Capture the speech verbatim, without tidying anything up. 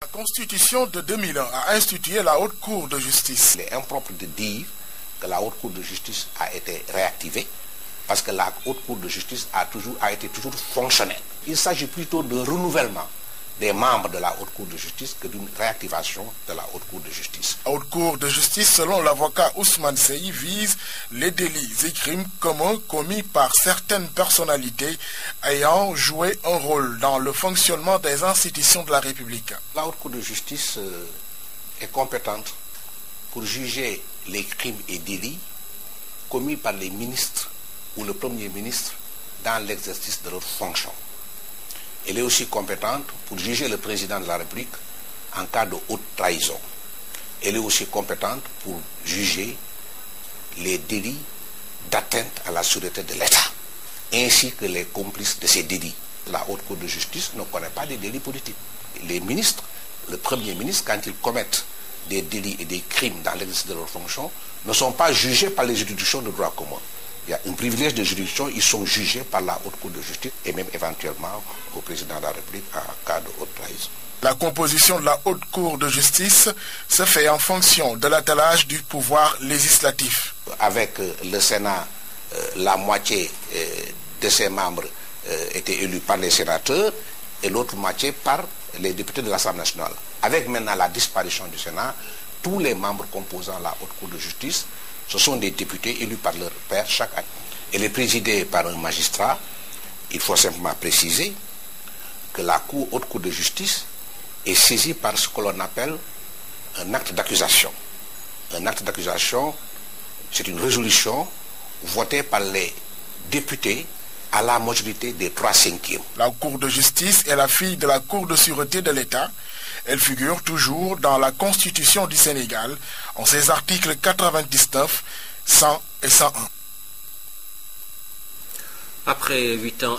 La Constitution de deux mille un a institué la Haute Cour de Justice. Il est impropre de dire que la Haute Cour de Justice a été réactivée parce que la Haute Cour de Justice a, toujours, a été toujours fonctionnelle. Il s'agit plutôt de renouvellement des membres de la Haute Cour de Justice que d'une réactivation de la Haute Cour de Justice. La Haute Cour de Justice, selon l'avocat Ousmane Seye, vise les délits et crimes communs commis par certaines personnalités ayant joué un rôle dans le fonctionnement des institutions de la République. La Haute Cour de Justice est compétente pour juger les crimes et délits commis par les ministres ou le Premier ministre dans l'exercice de leurs fonctions. Elle est aussi compétente pour juger le président de la République en cas de haute trahison. Elle est aussi compétente pour juger les délits d'atteinte à la sûreté de l'État, ainsi que les complices de ces délits. La Haute Cour de Justice ne connaît pas des délits politiques. Les ministres, le Premier ministre, quand ils commettent des délits et des crimes dans l'exercice de leurs fonctions, ne sont pas jugés par les juridictions de droit commun. Il y a un privilège de juridiction, ils sont jugés par la Haute Cour de Justice et même éventuellement au président de la République en cas de haute trahison. La composition de la Haute Cour de Justice se fait en fonction de l'attelage du pouvoir législatif. Avec le Sénat, la moitié de ses membres étaient élus par les sénateurs et l'autre moitié par les députés de l'Assemblée nationale. Avec maintenant la disparition du Sénat, tous les membres composant la Haute Cour de Justice, ce sont des députés élus par leur père chaque année. Elle est présidée par un magistrat. Il faut simplement préciser que la cour, Haute Cour de Justice est saisie par ce que l'on appelle un acte d'accusation. Un acte d'accusation, c'est une résolution votée par les députés à la majorité des trois cinquièmes. La Cour de Justice est la fille de la Cour de Sûreté de l'État. Elle figure toujours dans la Constitution du Sénégal, en ses articles quatre-vingt-dix-neuf, cent et cent un. Après huit ans...